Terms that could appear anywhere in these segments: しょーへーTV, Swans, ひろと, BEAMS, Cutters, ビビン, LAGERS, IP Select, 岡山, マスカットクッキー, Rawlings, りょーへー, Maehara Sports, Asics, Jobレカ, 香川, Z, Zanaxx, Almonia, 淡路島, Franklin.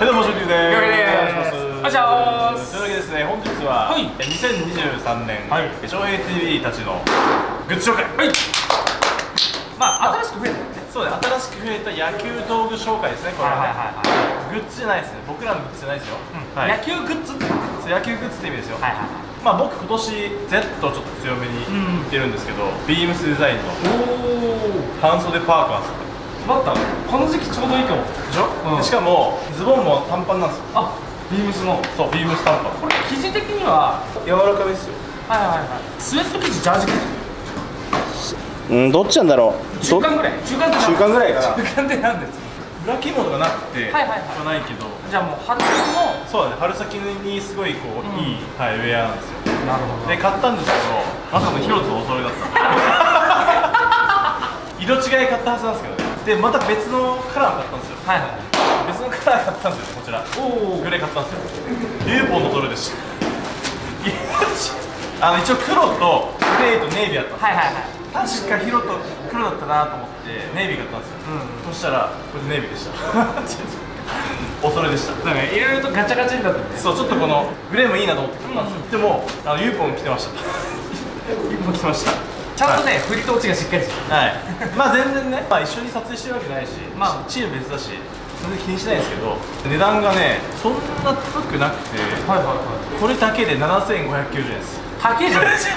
どうも、しょうきゅうです。お願いします。というわけでですね、本日は2023年しょうへい TV たちのグッズ紹介。まあ新しく増えた。そうね、新しく増えた野球道具紹介ですね、これはね。グッズじゃないですね、僕らのグッズじゃないですよ。野球グッズって野球グッズって意味ですよ。まあ僕今年 Z をちょっと強めにいってるんですけど、ビームスデザインの半袖パーカーです。バッターこの時期ちょうどいいかもでしょ。しかもズボンも短パンなんですよ。あ、ビームスの。そう、ビームス短パン。これ生地的には柔らかめですよ。はいはいはい。スウェット生地、ジャージ生地、うん、どっちなんだろう。中間ぐらい、中間ぐらいかな。中間ってなんです。裏起毛とかなくてはいはいはいないけど、じゃあもう春先の。そうだね、春先にすごいこういいウェアなんですよ。なるほど。で買ったんですけど、まさかの広瀬とお揃いだった。色違い買ったはずなんですけどね。で、また別のカラー買ったんですよ。はいはい。別のカラー買ったんですよ、こちら。おお。グレー買ったんですよ。ユーポンのドルでした。一応黒とグレーとネイビーだったんですよ。はいはいはい。確かヒロと黒だったなと思って、ネイビー買ったんですよ。うん。そしたら、これネイビーでした。恐れでした。なんかいろいろとガチャガチャになってて。そう、ちょっとこのグレーもいいなと思って買ったんですよ。でも、ユーポン着てました。ユーポン着てました。ちゃんとね、振りと落ちがしっかりしてる。はい。まあ全然ね、まあ一緒に撮影してるわけないし、まあチーム別だし、全然気にしないんですけど、値段がね、そんな高くなくて、これだけで7590円です。高いじゃないですか。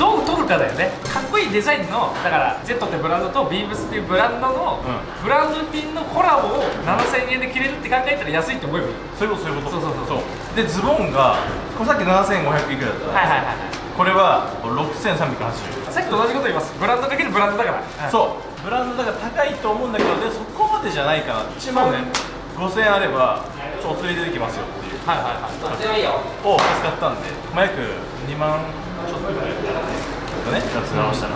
どう撮るかだよね。かっこいいデザインの、だから Z ってブランドと BEAMS っていうブランドのブランド品のコラボを7000円で着れるって考えたら安いって思えばいい。そういうことそういうこと。そうそうそうそう。でズボンがこれさっき7500いくらだった。はいはいはい。これは6380円。さっきと同じこと言います。ブランドかけるブランドだから、はい、そうブランドだから高いと思うんだけど、でそこまでじゃないかな。1万ね5000円あればちょっとお釣り出てきますよっていう、はいはいはい、そっちはいいよを使ったんで、まあ、約2万ちょっとぐらいだね、夏直したら、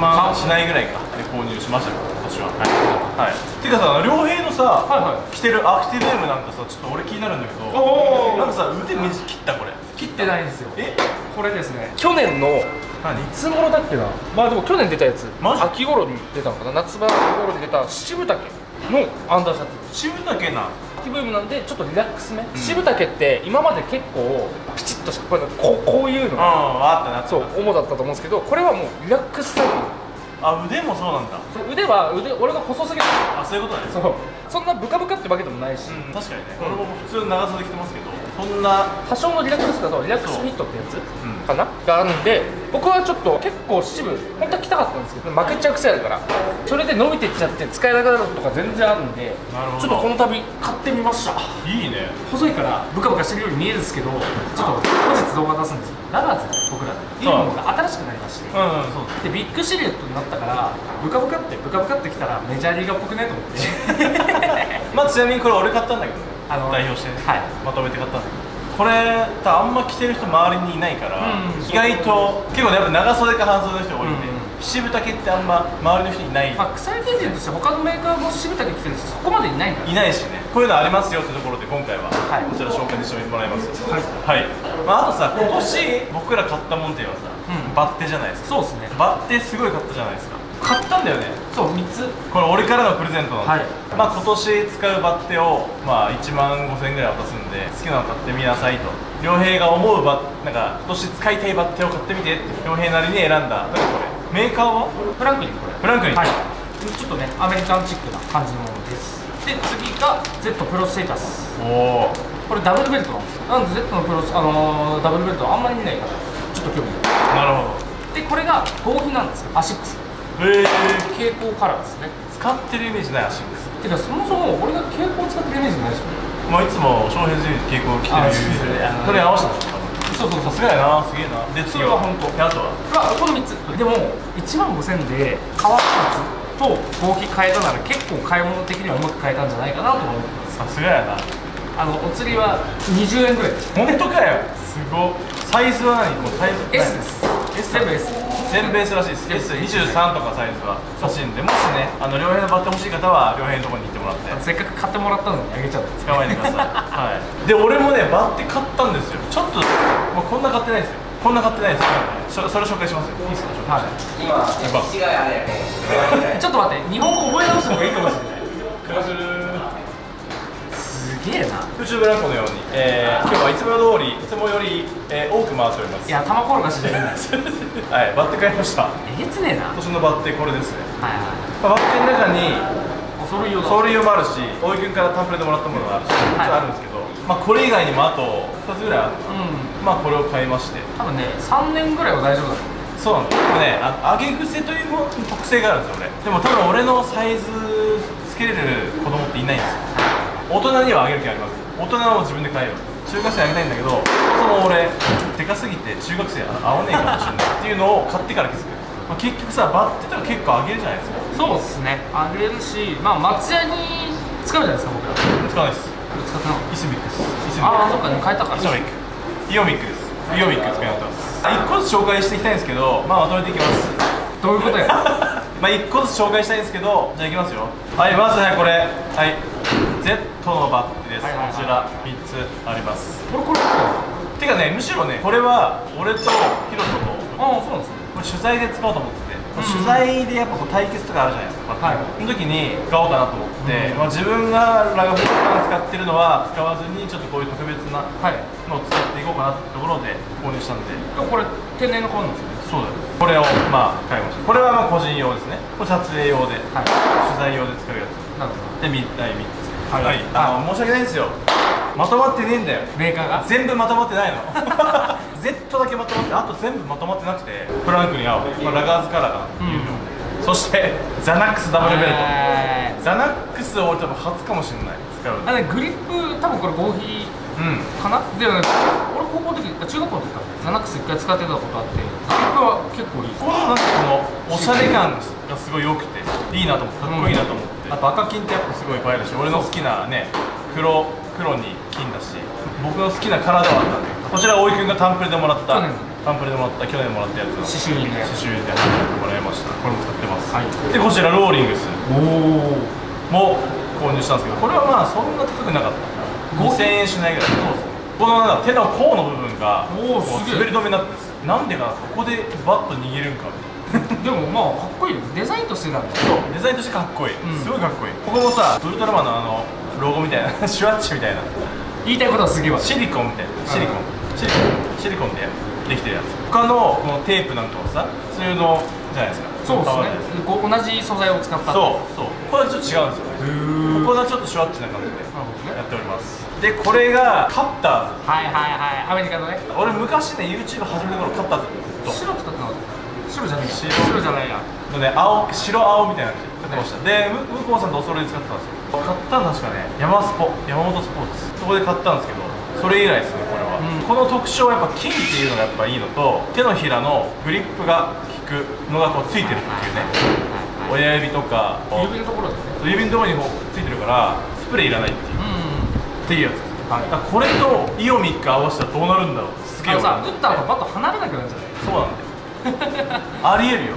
まあ、3万しないぐらいかで購入しましたけど、今年は。はい、はい、ていうかさ、良平のさ、はいはい、着てるアクティブネームなんかさ、ちょっと俺気になるんだけど、なんかさ、腕短切ったこれ。切ってないんですよ。え、これですね。去年のいつ頃だっけな。まあでも去年出たやつ。秋頃に出たのかな。夏場頃に出た渋竹のアンダーシャツ。渋竹な。秋ブームなんでちょっとリラックスめ。渋竹って今まで結構ピチッとしたこういうのがあったな。そう主だったと思うんですけど、これはもうリラックスタイル。あ、腕もそうなんだ。腕は俺が細すぎる。あ、そういうことね。そう。そんなブカブカってわけでもないし。確かにね。俺も普通の長袖着てますけど。そんな多少のリラックスだとリラックスフィットってやつかな、があるんで、僕はちょっと結構渋本当は着たかったんですけど、負けちゃう癖あるから、それで伸びていっちゃって使えなくなるとか全然あるんで、ちょっとこの度買ってみました。いいね。細いからブカブカしてるように見えるんですけど、ちょっと後日動画出すんですよ。ラガーズ僕らいいものが新しくなりまして、でビッグシルエットになったから、ブカブカってきたらメジャーリーガーっぽくないと思ってまあちなみにこれ俺買ったんだけど、代表してまとめて買ったんだけど、これあんま着てる人周りにいないから、意外と結構やっぱ長袖か半袖の人が多いんで、渋竹ってあんま周りの人いない。草野球人として他のメーカーも渋竹着てる人そこまでいないから、いないしね。こういうのありますよってところで今回はこちら紹介してもらいます。はい。あとさ、今年僕ら買ったもんっていうのはさ、バッテじゃないですか。そうですね、バッテすごい買ったじゃないですか。買ったんだよね。そう、3つ。これ俺からのプレゼントなんで、まあ今年使うバッテをまあ1万5000円ぐらい渡すんで、好きなの買ってみなさいと、良平が思うなんか今年使いたいバッテを買ってみてって良平なりに選んだ。これメーカーはフランクリン。これフランクリン、はい、ちょっとねアメリカンチックな感じのものです。で次が Z プロステータス。おお、これダブルベルトなんですよ。なんで Z のプロス、ダブルベルトあんまり見ないからちょっと興味がある。なるほど。でこれが合皮なんですよ、アシックス。蛍光カラーですね。使ってるイメージないアシックス。てかそもそも俺が蛍光使ってるイメージないし、まあいつも翔平選手蛍光着てるイメージで、それに合わせたんですか。そうそうそう、すげえな、すげえな。で次は本当あとはこの3つでも1万5000円で革2つと合皮変えたなら結構買い物的にはうまく買えたんじゃないかなと思ってます。さすがやな。お釣りは20円ぐらい。本当かよ、すごい。サイズは何？サイズ S です。全部 S、 全部 S らしいです。 S23 とかサイズはらしいんで、もしね両辺のバッテ欲しい方は両辺のところに行ってもらって、せっかく買ってもらったのにあげちゃって捕まえてくださいはい。で俺もねバッテ買ったんですよ。ちょっともうこんな買ってないですよ。こんな買ってないですよ。それ紹介しますよ。いいですか、紹介して。今違いあれやねちょっと待って、日本語覚え直した方がいいかもしれない。クラシル。すげえな。空中ブランコのように、今日はいつも通りいつもより、多く回しております。いや、頭転がしじゃないですはい、バッテ買いました。えげつねえな。今年のバッテこれですね。はいはい、バッテの中に走塁用もあるし、大井君からタンプレでもらったものがあるし、あるんですけど、まあこれ以外にもあと2つぐらいあるのかな。まあこれを買いまして、多分ね3年ぐらいは大丈夫だと思う。そうなんです。でもね、上げ癖という特性があるんですよね。でも多分俺のサイズつけれる子供っていないんですよ。大人には上げる気あります。大人はもう自分で買えよ。中学生上げたいんだけど、その俺でかすぎて中学生合わねえかもしれないっていうのを買ってから気づく。まあ、結局さ、バッテとか結構上げるじゃないですか。そうですね、上げるし、まあ松屋に使うじゃないですか。僕ら使わないです。使ってない。イスミックです。ああ、そっかね、変えたから。イスミック、イオミックです。イオミック使いになってます。1個ずつ紹介していきたいんですけど、まあまとめていきます。どういうことやまあ1個ずつ紹介したいんですけど、じゃあいきますよ。はい、まずね、これはい Z のバッテです。こちら3つあります。これてかね、むしろね、これは俺とヒロトと、ああそうなんですね、これ取材で使おうと思ってて、取材でやっぱこう対決とかあるじゃないですか。その時に使おうかなと思って、まあ自分がラガフル使ってるのは使わずに、ちょっとこういう特別なのを使っていこうかなってところで購入したんで。これ天然の革なんですね。そうです。これをまあ買いました。これはまあ個人用ですね。これ撮影用で、取材用で使うやつで、3つ。はい、申し訳ないんですよ、まとまってねえんだよ、メーカーが全部まとまってないのZ だけまとまって、あと全部まとまってなくて、フランクに合う、まあ、ラガーズカラーが有料で、そしてザナックスダブルベルト。ザナックスを多分初かもしれない使う。あ、グリップ多分これ合皮かな、でもね、俺高校の時、中学校の時かザナックス1回使ってたことあって、グリップは結構いい。このなんかこのおしゃれ感がすごい良くていいなと思って、かっこいいなと思って。あと赤金ってやっぱすごい映えるし、俺の好きなね、黒に金だし、僕の好きなカラーではあったんで。こちら大井君がタンプレでもらった、去年もらったやつの刺繍印でもらいました。これも使ってます。で、こちらローリングスも購入したんですけど、これはまあそんな高くなかった。5000円しないぐらい。この手の甲の部分が滑り止めになってるんです。なんでか、ここでバッと握るんかみたいな。でもまあかっこいいよ、デザインとしてなんですよ。そう、デザインとしてかっこいい、すごいかっこいい。ここもさ、ウルトラマンのロゴみたいなシュワッチみたいな、言いたいことはすげえわ。シリコンみたいな、シリコンでできてるやつ。他のこのテープなんかはさ、普通のじゃないですか。そうですね、同じ素材を使った。そうそう、これはちょっと違うんですよね。ここがちょっとシュワッチな感じでやっております。で、これがカッターズ。はいはいはい、アメリカのね。俺昔ね、YouTube 始めた頃カッターズ白使ってなかった。白じゃないや、白じゃないやのね、青、白青みたいな感じで使ってました。で、向こうさんとお揃いで使ってたんですよ。買ったの確かね、山本スポーツ、そこで買ったんですけど、それ以来ですね、これは。この特徴はやっぱ金っていうのがやっぱいいのと、手のひらのグリップが効くのがこうついてるっていうね。親指とか指のところですね、指のところにこうついてるからスプレーいらないっていうっていうやつです。これとイオミック合わせたらどうなるんだろう。すげえさ、打った後バッと離れなくなるんじゃない。そうなんだよありえるよ。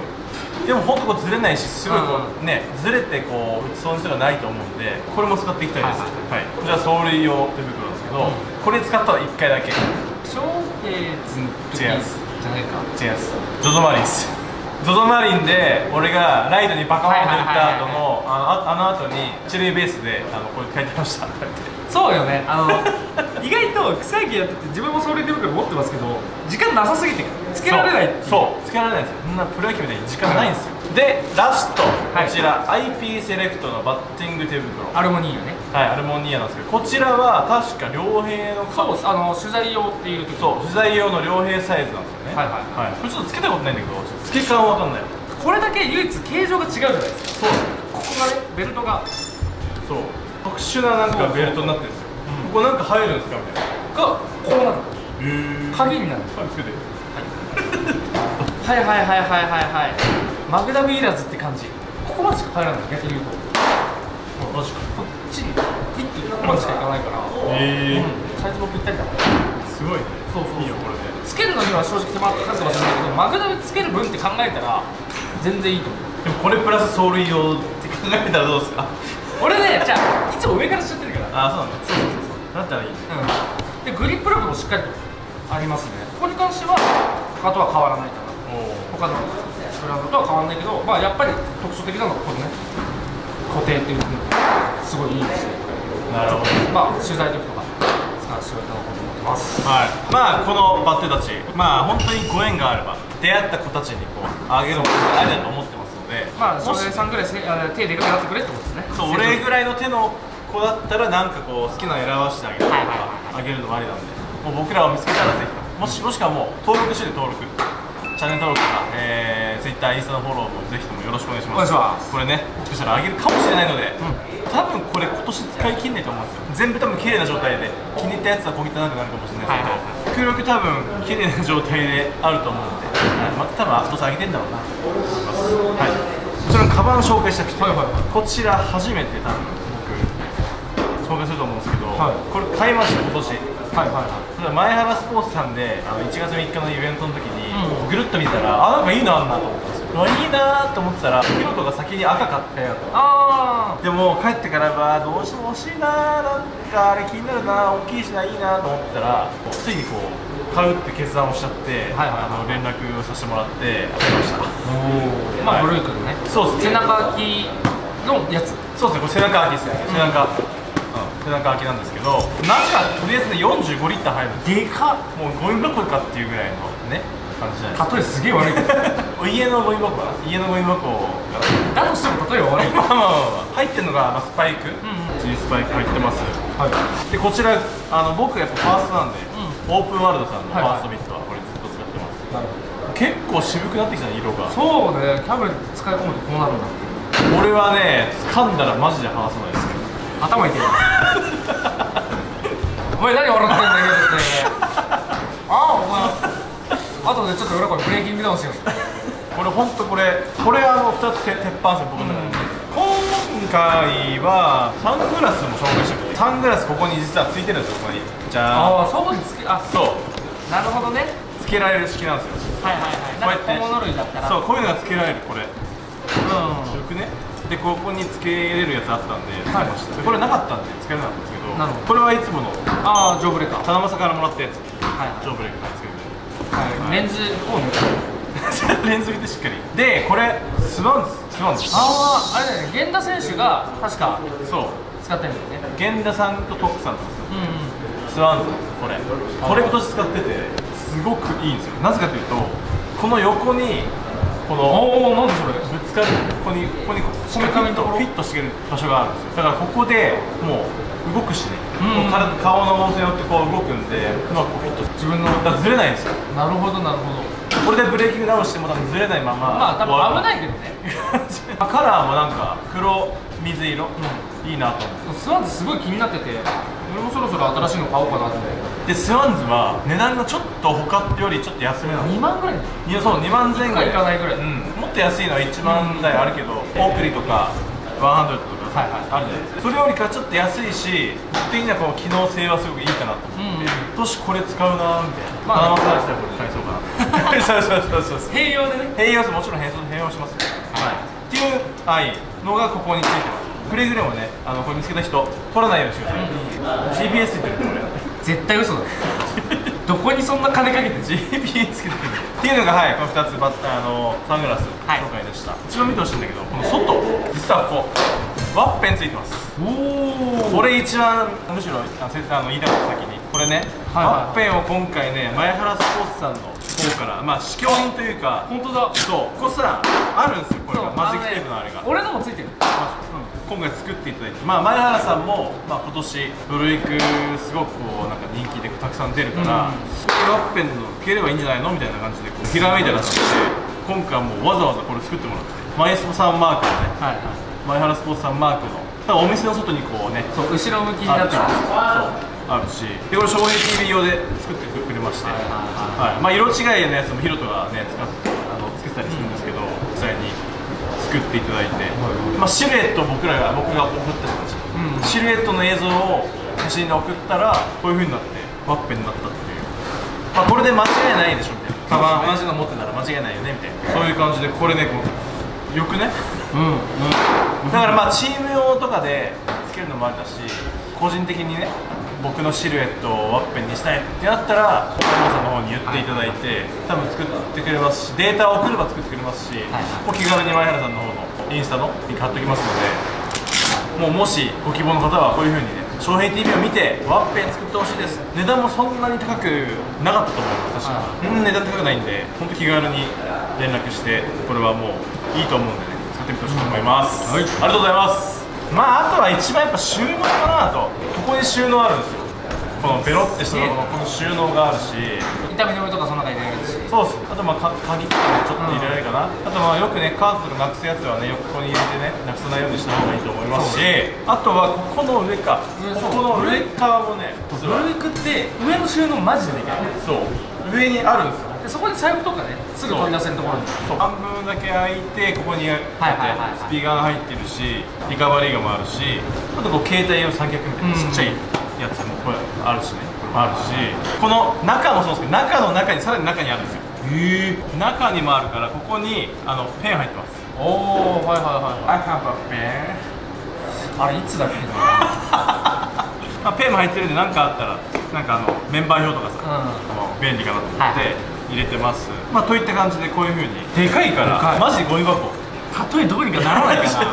でもほんとこうずれないし、すごいこうね、ずれてこう打ち損じがないと思うんで、これも使っていきたいです。はい、こちら走塁用手袋ですけど、これ使ったら1回だけ。ショーケーズの時じゃないか。違います、ゾゾマリンです。ゾゾマリンで俺がライトにバカバカ打った後のあの後に一塁ベースでこれ書いてましたそうよね、意外と草野球やってて、自分も走塁手袋持ってますけど、時間なさすぎてつけられない。そう、つけられないんですよ。そんなプロ野球みたいに時間ないんですよ。で、ラストこちら IP セレクトのバッティング手袋、アルモニーヤね。はい、アルモニーヤなんですけど、こちらは確か両平の、そう、取材用っていう時、そう、取材用の両平サイズなんですよね。はいはいはい。これちょっとつけたことないんだけど、つけ感わかんない。これだけ唯一形状が違うじゃないですか。そう、ここがね、ベルトがそう、特殊ななんかベルトになってるんですよ。ここなんか入るんですかみたいなが、こうなる、鍵になる。はい、つけて。はいはいはいはいはいはい、マグダムいらずって感じ。ここまでしか入らない。逆に言うとこっちにピッてここまでしかいかないから、サイズもぴったりだから、すごいね。そうそう、いいよこれね。つけるのには正直手間かかるかもしれないけど、マグダムつける分って考えたら全然いいと思う。でもこれプラス走塁用って考えたらどうですか。俺ね、じゃあいつも上からしちゃってるから。ああ、そうなんだ。そうそうそう、だったらいい。で、グリップ力もしっかりとありますね。ここに関しては他とは変わらないから、他のブランドとは変わらないけど、まあやっぱり特徴的なのはこのね、固定っていうのがすごいいいですね。なるほど。まあ取材の時とか使わせていただこうと思ってます。はい、まあこのバッテたち、まあ本当にご縁があれば出会った子たちにこうあげるものがあると思ってますので、まあそれさんぐらい手でかくなってくれってことですね。そう、俺ぐらいの手の子だったらなんかこう好きなの選ばせてあげるとか、あげるのもありなんで、もう僕らを見つけたらぜひ、もしくはもう登録して登録、チャンネル登録とか、Twitter、インスタのフォローもぜひともよろしくお願いします。これね、もしかしたらあげるかもしれないので、多分これ今年使い切んないと思うんですよ。全部多分綺麗な状態で、気に入ったやつは小汚くなるかもしれないですけど、空力多分綺麗な状態であると思うので、また多分後さ上げてんだろうなと思います。はい。それのカバンを紹介したくて、こちら初めて多分僕紹介すると思うんですけど、これ買いました今年。前原スポーツさんで1月3日のイベントの時にぐるっと見たら、あ、なんかいいなと思ったんですよ。いいなと思ってたら、ヒロトが先に赤買ったよと。でも帰ってからはどうしても欲しいな、なんかあれ気になるな、大きいしないいなと思ったら、ついにこう買うって決断をしちゃって、連絡をさせてもらって買いました。まあブルー君ね、そうですね、背中空きのやつ。そうですね、これ背中空きですね。背中空きなんですけど、中とりあえずね45リッター入る。でかっ、もうゴミ箱かっていうぐらいのね感じじゃないですか。例えすげえ悪いけど家のゴミ箱かな、家のゴミ箱だとしても例えば悪いけど入ってるのがスパイク、Gスパイク入ってます。でこちら僕やっぱファーストなんで、オープンワールドさんのファーストビットはこれずっと使ってます。結構渋くなってきたね、色が。そうね、キャブ使い込むとこうなるんだって。俺はね掴んだらマジで離さないです。頭痛い。お前何笑ってんだよって。お前。あとでちょっと裏これブレーキングダウンしよう。これ本当これ2つ鉄板線僕の中で。今回はサングラスも紹介してくれ。サングラスここに実はついてるんですよ、ここに。じゃあ。ああ、そうにつけ、あ、そう。なるほどね。つけられる式なんですよ。はい。こうやって。小物類だったら。そう、こういうのがつけられるこれ。よくね。でここにつけれるやつあったんで、これなかったんでつけられなかったんですけど、これはいつものジョブレカ、七政からもらったやつ、ジョブレカつけて、レンズを抜く、レンズ入れてしっかり。でこれスワンズ、あれだね、源田選手が確かそう使ってるんだよね。源田さんとトックさんとスワンズ、これ今年使っててすごくいいんですよ。なぜかというと、この横にこのぶつかる、ここにフィットしてる場所があるんですよ。だからここでもう動くしね、顔の動線によってこう動くんで、うまくフィット、自分のだからずれないんですよ。なるほどなるほど。これでブレーキングダウンしても多分ずれないまま、まあ多分危ないけどねカラーもなんか黒水色、いいなと思って。スワンズすごい気になってて、俺もそろそろ新しいの買おうかなって。でスワンズは値段がちょっと他よりちょっと安めなの。2万ぐらい、そう2万前後いかないぐらい、もっと安いのは1万台あるけど、オークリとか100とかあるじゃないですか。それよりかちょっと安いし、僕的にはこう機能性はすごくいいかなと思って、今年これ使うなみたいな。まあ7万したらこれ買いそうかな。そう併用でね、併用もちろん併用します。はいっていうのがここについてます。くれぐれもね、これ見つけた人取らないようにしてください。 GPS ついてるってこれ絶対嘘だどこにそんな金かけて GPS つけてるっていうのが、はい、この2つバッターのサングラス紹介でした。一番見てほしいんだけど、この外、実はこうワッペンついてます。おお、これ一番むしろ先生言いたかった先に、これねワッペンを今回ね、前原スポーツさんの方から、まあ試供品というか。本当だ、そう、ここさあるんですよ、これがマジックテープのあれが。俺のもついてる、今回作っていただいて、まあ、前原さんも、まあ、今年ブルイクすごくこうなんか人気でたくさん出るから、ワッペンの受ければいいんじゃないのみたいな感じでこうひらめいたらしくて、今回もうわざわざこれ作ってもらって、前スポさんマークのね、前原スポーツさんマークのお店の外にこうね、そう後ろ向きになってあるし、でこれ翔平 TV 用で作ってくれまして、まあ色違いのやつもヒロトがねつけてたりするんですけど、実際に作っていただいて、まあ、シルエットを僕が送ったじゃないですか。シルエットの映像を写真で送ったら、こういう風になってワッペンになったっていう、まあ、これで間違いないでしょみたいな、カバン同じの持ってたら間違いないよねみたいな、そういう感じで、これね、よくね、だからまあチーム用とかでつけるのもありだし、個人的にね、僕のシルエットをワッペンにしたいってなったら、お母さんの方に言っていただいて、多分作ってくれますし、データを送れば作ってくれますし、お気軽に前原さんの方のインスタのに貼っときますので、もうもしご希望の方はこういう風にね、翔平 TV を見てワッペン作ってほしいです。値段もそんなに高くなかったと思う。私は値段高くないんで、本当気軽に連絡して、これはもういいと思うんでね、使ってみてほしいと思います、はい、ありがとうございます。まああとは一番やっぱ収納かなと。ここに収納あるんですよ。このベロってしたのこの収納があるし、炒め止めとかその中に入れられるし、そうです。あとまあ鍵とかもちょっと入れられるかな、うん、あとまあよくねカードのなくすやつはね、よくここに入れてね、なくさないようにした方がいいと思いますし、あとはここの上か、ここの上側もね、ブロリックって上の収納マジでできない。そう、上にあるんですよ。そこに財布とかね、すぐ取り出せるところに半分だけ開いて、ここにスピーカーが入ってるし、リカバリーガもあるし、あとこう携帯用三脚みたいなちっちゃいやつもこれあるしね、あるし、この中もそうですけど、中の中にさらに中にあるんですよ。へえ、中にもあるから、ここにペン入ってます。おお、はいはいはい。I have a pen。あれいつだっけな。ペンも入ってるんで、何かあったらなんかメンバー表とかさ便利かなと思って入れてます。まあといった感じで、こういう風にでかいからマジゴミ箱、たとえどうにかならないかな。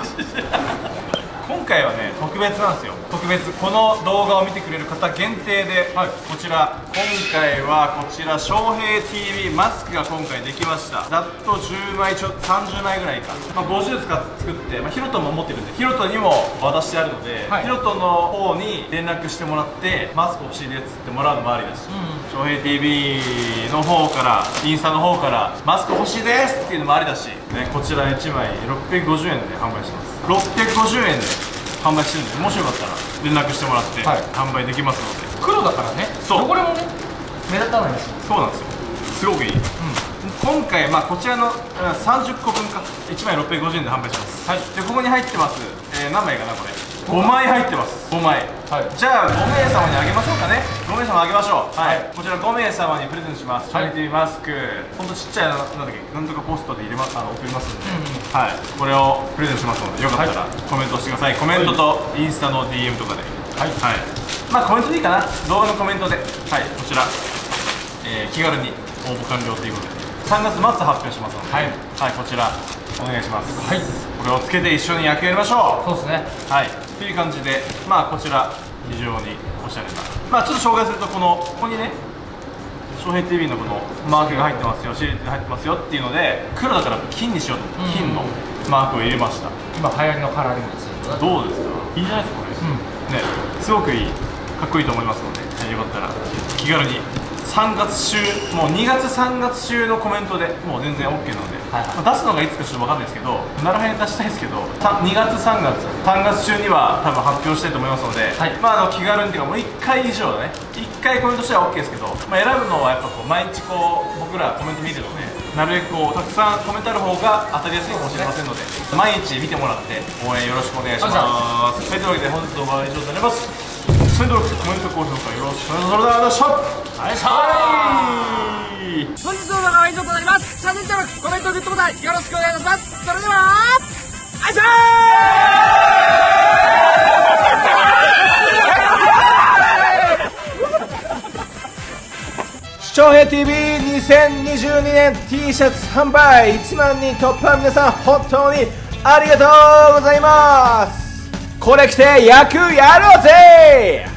今回はね特別なんですよ。特別、この動画を見てくれる方限定で、はい、こちら今回はこちら翔平 TV マスクが今回できました。ざっと10枚ちょっと30枚ぐらいか、まあ、50作って、まあ、ヒロトも持ってるんでヒロトにも渡してあるので、はい、ヒロトの方に連絡してもらってマスク欲しいですってもらうのもありだし、翔平 TV の方からインスタの方からマスク欲しいですっていうのもありだし、ね、こちら1枚650円で販売してます。650円で販売してるんで、もしよかったら連絡してもらって販売できますので、はい、黒だからね、そう、これもね目立たないんですよ。そうなんですよ、すごくいい、うん、今回、まあ、こちらの30個分か1枚650円で販売します、はい、でここに入ってます、何枚かなこれ5枚入ってます。5枚、はい、じゃあ5名様にあげましょうかね。5名様あげましょう。はい、はい、こちら5名様にプレゼントします。チャリティーマスク、ほんとちっちゃいなんだっけ、なんとかポストで入れます送りますんで、はい、これをプレゼントしますので、よかったらコメントしてください。コメントとインスタの DM とかで、はい、はい、まあコメントでいいかな、動画のコメントで、はい、こちら、気軽に応募完了ということで3月末発表しますので、はい、はい、こちらお願いします。はい、これをつけて一緒に野球やりましょう。そうですね、はいという感じで、まあこちら非常におしゃれな、まあちょっと紹介すると、ここにね翔平 TV のこのマークが入ってますよ、シリーズが入ってますよっていうので、黒だから金にしようと思って、金のマークを入れました。今流行りのカラーリングですよ。どうですか、いいじゃないですかこれ、うん、ね、すごくいい、かっこいいと思いますので、よかったら気軽に3月週、もう2月3月週のコメントでもう全然 OK なので、出すのがいつかちょっと分かんないですけど、なるはや出したいですけど、2月3月3月週には多分発表したいと思いますので、はい、まあ気軽にっていうか、もう1回以上だね、1回コメントしたら OK ですけど、まあ、選ぶのはやっぱこう毎日こう僕らコメント見るので、なるべくこうたくさんコメントある方が当たりやすいかもしれませんので、毎日見てもらって応援よろしくお願いします。というわけで本日の動画は以上になります。コメント、高評価よろしくお願いします。それではありがとうございました。はい、本日の動画は以上となります。チャンネル登録、コメント、グッドボタンよろしくお願いします。それではあいしゃー。翔平 TV2022 年 T シャツ販売1万人突破、皆さん本当にありがとうございます。これ着て野球やろうぜ。